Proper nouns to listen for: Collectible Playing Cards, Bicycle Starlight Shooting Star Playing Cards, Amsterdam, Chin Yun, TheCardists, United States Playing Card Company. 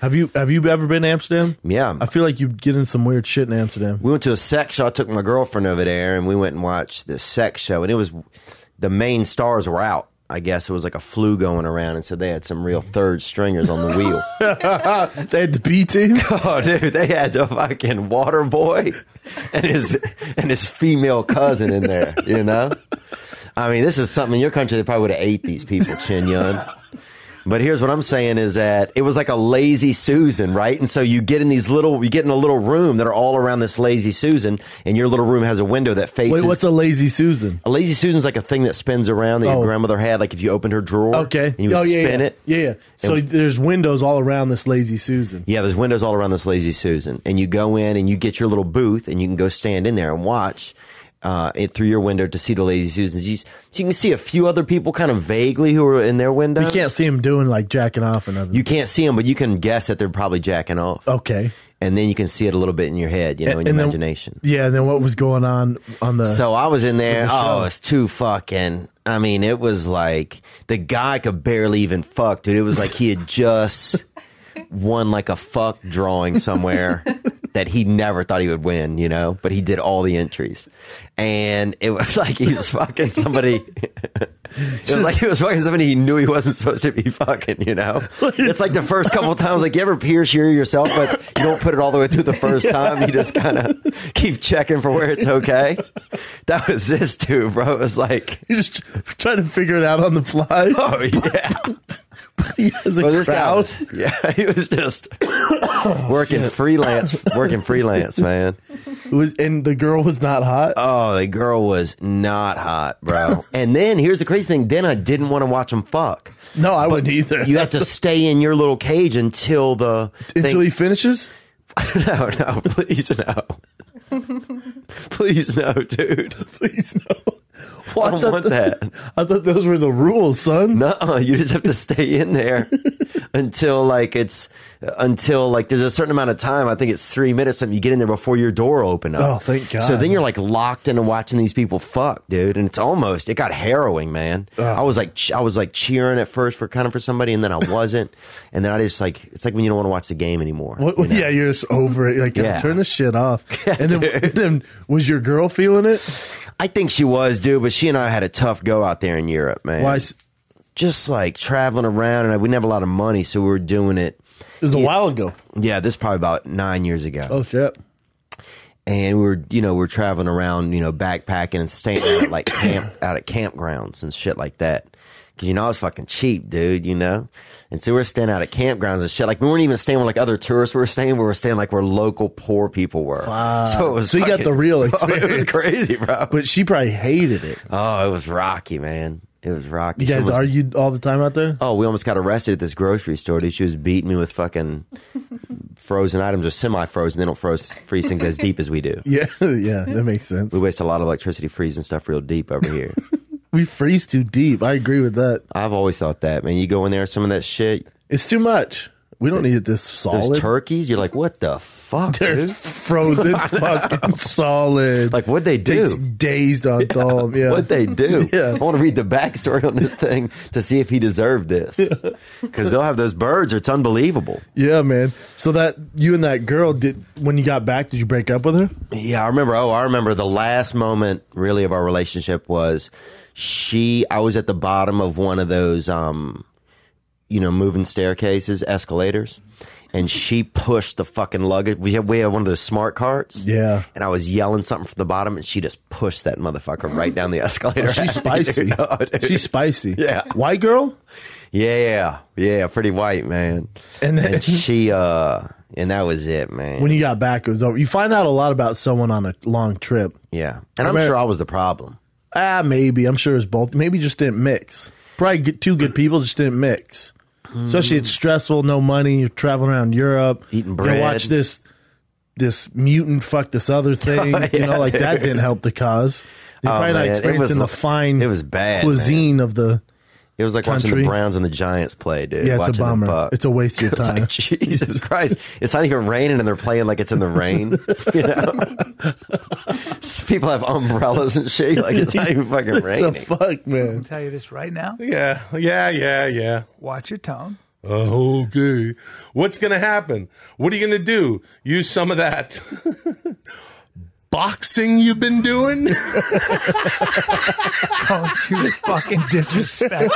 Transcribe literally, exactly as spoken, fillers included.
Have you have you ever been to Amsterdam? Yeah. I feel like you get in some weird shit in Amsterdam. We went to a sex show. I took my girlfriend over there, and we went and watched this sex show. And it was, the main stars were out, I guess. It was like a flu going around, and so they had some real third stringers on the wheel. They had the B team? Oh, dude, they had the fucking water boy and his, and his female cousin in there, you know? I mean, this is something in your country they probably would have ate these people, Chin Yun. But here's what I'm saying is that it was like a Lazy Susan, right? And so you get in these little, you get in a little room that are all around this Lazy Susan, and your little room has a window that faces. Wait, what's a Lazy Susan? A Lazy Susan's like a thing that spins around that oh. your grandmother had, like if you opened her drawer. Okay. And you would oh, yeah, spin yeah. it. Yeah, yeah. So and, there's windows all around this Lazy Susan. Yeah, there's windows all around this Lazy Susan. And you go in and you get your little booth and you can go stand in there and watch. Uh, it, through your window to see the Lazy Susans. You, so you can see a few other people kind of vaguely who are in their windows. You can't see them doing like jacking off and other. You can't see them, but you can guess that they're probably jacking off. Okay. And then you can see it a little bit in your head, you know, and, in your and then, imagination. Yeah, and then what was going on on the... So I was in there. The oh, it's too fucking... I mean, it was like... The guy could barely even fuck, dude. It was like he had just won like a fuck drawing somewhere. That he never thought he would win, you know, but he did all the entries. And it was like he was fucking somebody. It was like he was fucking somebody he knew he wasn't supposed to be fucking, you know. It's like the first couple of times, like you ever peer shear yourself, but you don't put it all the way through the first time. You just kind of keep checking for where it's okay. That was this too, bro. It was like. You're just trying to figure it out on the fly. Oh, yeah. He has a well, this guy was, yeah, he was just oh, working shit. freelance, working freelance, man. It was, and the girl was not hot? Oh, the girl was not hot, bro. And then, here's the crazy thing, then I didn't want to watch him fuck. No, I but wouldn't either. You have to stay in your little cage until the... Until thing. he finishes? No, no, please no. Please no, dude. Please no. Well, I don't I want the, that. I thought those were the rules, son. No, you just have to stay in there until like it's until like there's a certain amount of time. I think it's three minutes. Something you get in there before your door opened up. Oh, thank God! So then you're like locked into watching these people fuck, dude. And it's almost it got harrowing, man. Oh. I was like I was like cheering at first for kind of for somebody, and then I wasn't, and then I just like it's like when you don't want to watch the game anymore. Well, you know? Yeah, you're just over it. You're like yeah. turn this shit off. Yeah, and, then, and then was your girl feeling it? I think she was, dude, but she and I had a tough go out there in Europe, man. Why? Just like traveling around, and we didn't have a lot of money, so we were doing it. It was a while ago. Yeah, this is probably about nine years ago. Oh, shit. And we were, you know, we were traveling around, you know, backpacking and staying out at, like, camp, out at campgrounds and shit like that. Because, you know, I was fucking cheap, dude, you know? And so we were staying out at campgrounds and shit. Like, we weren't even staying where, like, other tourists were staying. We were staying, like, where local poor people were. Wow. So, it was so fucking, you got the real experience. Oh, it was crazy, bro. But she probably hated it. Oh, it was rocky, man. It was rocky. You guys almost, argued all the time out there? Oh, we almost got arrested at this grocery store, dude. She was beating me with fucking frozen items or semi-frozen. They don't froze, freeze things as deep as we do. Yeah, yeah, that makes sense. We waste a lot of electricity freezing stuff real deep over here. We freeze too deep. I agree with that. I've always thought that, man. You go in there, some of that shit. It's too much. We don't need it this solid. Those turkeys, you're like, what the fuck, They're dude? Frozen fucking solid. Like, what'd they do? It's dazed on yeah. Dom, yeah. What'd they do? Yeah. I want to read the backstory on this thing to see if he deserved this. Because yeah. they'll have those birds. Or it's unbelievable. Yeah, man. So that, you and that girl, did when you got back, did you break up with her? Yeah, I remember. Oh, I remember the last moment, really, of our relationship was... She, I was at the bottom of one of those, um, you know, moving staircases, escalators, and she pushed the fucking luggage. We had, we had one of those smart carts. Yeah. And I was yelling something from the bottom, and she just pushed that motherfucker right down the escalator. Oh, she's spicy. Dude, no, dude. She's spicy. Yeah. White girl? Yeah. Yeah. Pretty white, man. And then and she, uh, and that was it, man. When you got back, it was over. You find out a lot about someone on a long trip. Yeah. And I I'm remember- sure I was the problem. Ah, maybe. I'm sure it's both. Maybe just didn't mix. Probably get two good people just didn't mix. Mm. Especially it's stressful, no money, you're traveling around Europe. Eating bread. You know, watch this this mutant fuck this other thing. Oh, yeah, you know, like dude. That didn't help the cause. You're oh, probably man. Not experiencing the fine it was bad, cuisine man. Of the It was like country. Watching the Browns and the Giants play, dude. Yeah, it's watching a bummer. It's a waste of your time. Like, Jesus Christ. It's not even raining, and they're playing like it's in the rain. You know? People have umbrellas and shit. Like, it's not even fucking raining. What the fuck, man? I'll tell you this right now. Yeah, yeah, yeah, yeah. Watch your tone. Uh, okay. What's going to happen? What are you going to do? Use some of that boxing you've been doing? Don't you fucking disrespect.